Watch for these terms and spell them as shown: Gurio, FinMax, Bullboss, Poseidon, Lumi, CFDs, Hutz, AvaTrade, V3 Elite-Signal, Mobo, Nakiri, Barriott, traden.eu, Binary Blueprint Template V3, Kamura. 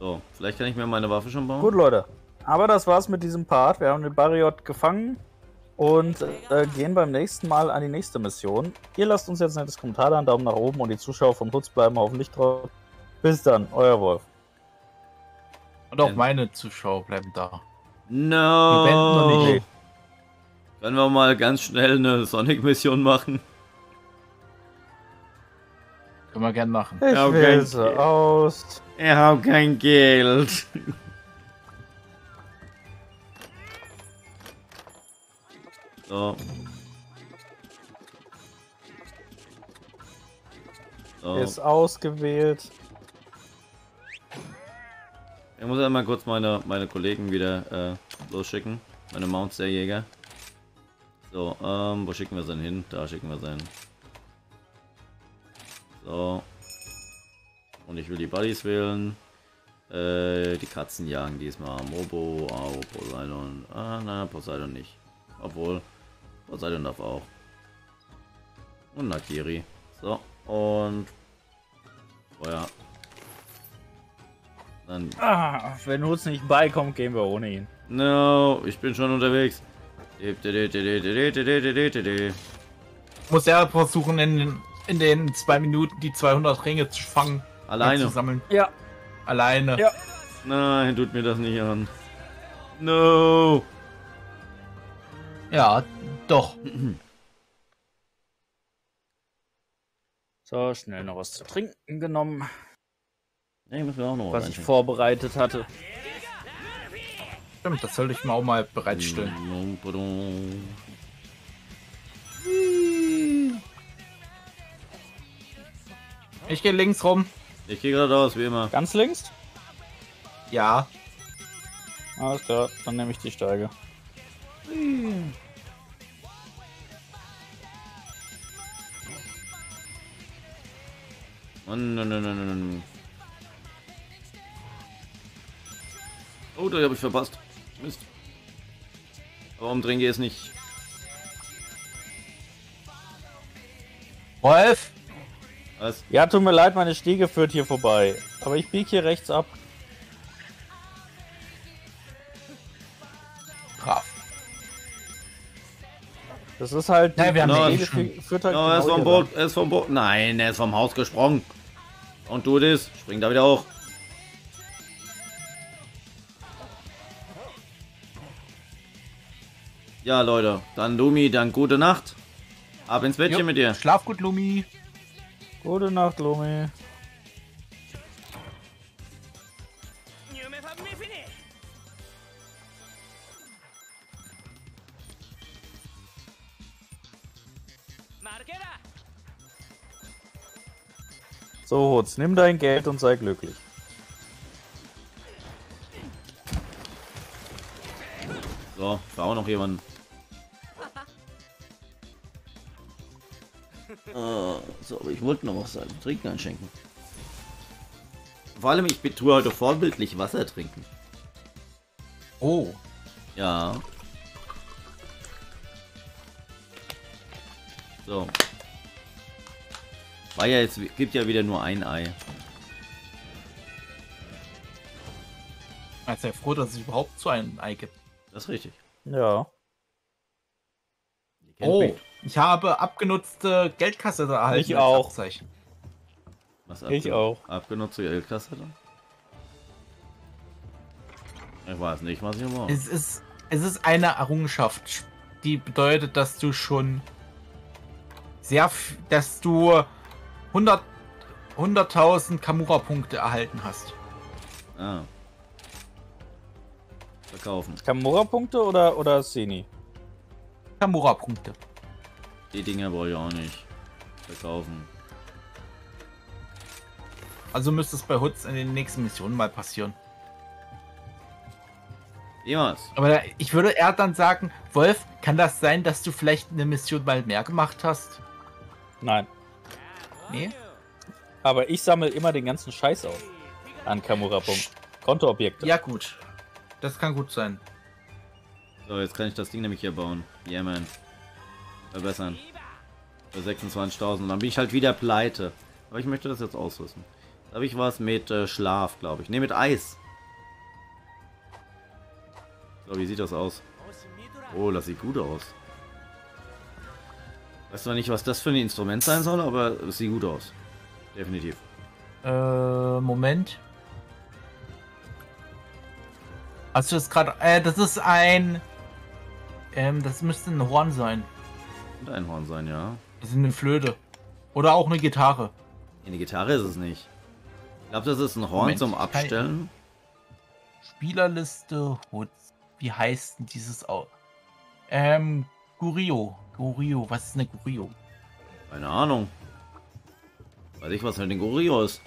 So, vielleicht kann ich mir meine Waffe schon bauen. Gut, Leute. Aber das war's mit diesem Part. Wir haben den Barriott gefangen und gehen beim nächsten Mal an die nächste Mission. Ihr lasst uns jetzt ein nettes Kommentar da, einen Daumen nach oben und die Zuschauer vom Hutz bleiben hoffentlich drauf. Bis dann, euer Wolf. Und auch meine Zuschauer bleiben da. No. Die Band noch nicht. Können wir mal ganz schnell eine Sonic-Mission machen? Können wir gerne machen. Ich will so aus. Ich hab kein Geld. So. So. Ist ausgewählt. Ich muss einmal kurz meine Kollegen wieder losschicken. Meine Mounts der Jäger. So, wo schicken wir seinen hin? Da schicken wir seinen. So. Und ich will die Buddies wählen. Die Katzen jagen diesmal. Mobo, Au, Poseidon. Ah, na, Poseidon nicht. Obwohl, Poseidon darf auch. Und Nakiri. So, und Feuer. Dann. Ah, wenn Hutz nicht beikommt, gehen wir ohne ihn. No, ich bin schon unterwegs. Muss er versuchen, in den 2 Minuten die 200 Ringe zu fangen. Alleine. Zu sammeln. Ja. Alleine. Ja. Nein, tut mir das nicht an. No. Ja, doch. So, schnell noch was zu trinken genommen. Nee, müssen wir auch noch was ich vorbereitet hatte. Stimmt, das sollte ich mir auch mal bereitstellen. Ich gehe links rum. Ich gehe geradeaus, wie immer. Ganz links? Ja. Alles klar, dann nehme ich die Steige. Oh, da habe ich verpasst. Mist. Warum trinke ich es nicht? Wolf? Was? Ja, tut mir leid, meine Stiege führt hier vorbei. Aber ich biege hier rechts ab. Brav. Das ist halt... Nein, wir haben er ist vom Boot, Nein, er ist vom Haus gesprungen. Und du das, spring da wieder hoch. Ja, Leute, dann Lumi, dann gute Nacht. Ab ins Bettchen mit dir. Schlaf gut, Lumi. Gute Nacht, Lumi. So, Hutz, nimm dein Geld und sei glücklich. So, war auch noch jemand. So, aber ich wollte noch was sagen. Trinken einschenken. Vor allem, ich tue heute vorbildlich Wasser trinken. Oh. Ja. So. War ja jetzt, gibt ja wieder nur ein Ei. Ich bin sehr froh, dass es überhaupt so ein Ei gibt. Das ist richtig. Ja. Oh. Ich habe abgenutzte Geldkasse da erhalten. Ich auch. Was ich auch. Abgenutzte Geldkasse da? Ich weiß nicht, was ich mache. Es ist eine Errungenschaft, die bedeutet, dass du schon sehr, dass du 100.000 Kamura-Punkte erhalten hast. Ah. Verkaufen. Kamura-Punkte oder Seni? Kamura-Punkte. Die Dinger wollte ich auch nicht verkaufen. Also müsste es bei Hutz in den nächsten Missionen mal passieren. Jemals. Aber ich würde eher dann sagen, Wolf, kann das sein, dass du vielleicht eine Mission mal mehr gemacht hast? Nein. Nee? Aber ich sammle immer den ganzen Scheiß auf. An Kamura-Punkten. Kontoobjekte. Ja gut. Das kann gut sein. So, jetzt kann ich das Ding nämlich hier bauen. Yeah, man. Verbessern. Für 26.000. Dann bin ich halt wieder pleite. Aber ich möchte das jetzt ausrüsten. Habe ich was mit Schlaf, glaube ich. Ne, mit Eis. So, wie sieht das aus? Oh, das sieht gut aus. Weiß zwar nicht, was das für ein Instrument sein soll, aber es sieht gut aus. Definitiv. Moment. Hast du das gerade... das ist ein... das müsste ein Horn sein. Könnte ein Horn sein, ja. Das ist eine Flöte. Oder auch eine Gitarre. Eine Gitarre ist es nicht. Ich glaube, das ist ein Horn. Moment, zum Abstellen. Spielerliste Hutz. Wie heißt denn dieses auch? Gurio. Gurio. Was ist eine Gurio? Keine Ahnung. Weiß ich, was halt ein Gurio ist.